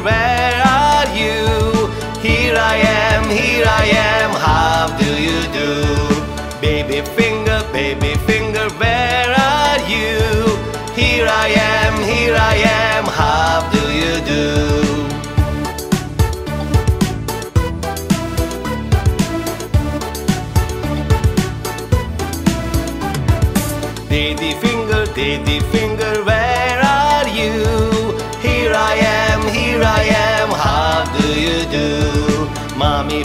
where are you? Here I am, how do you do? Baby finger, where are you? Here I am, how do you do? Daddy finger, where are you? Here I am, how do you do? Mommy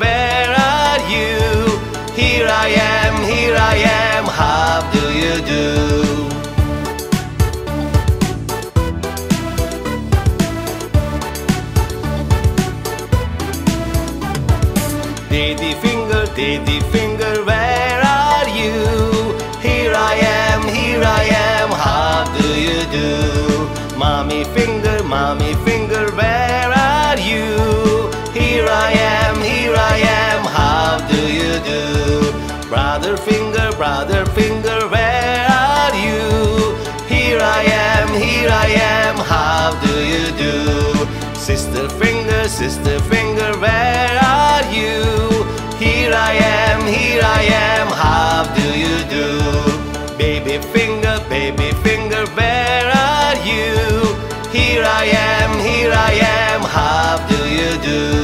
where are you? Here I am, how do you do? Daddy finger, where are you? Here I am, how do you do? Mommy finger, where are you? Here I am, how do you do? Brother finger, where are you? Here I am, how do you do? Sister finger, where are you? Here I am, how do you do? Baby finger, where are you? Here I am, how do you do?